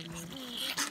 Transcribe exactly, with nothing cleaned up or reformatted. from me.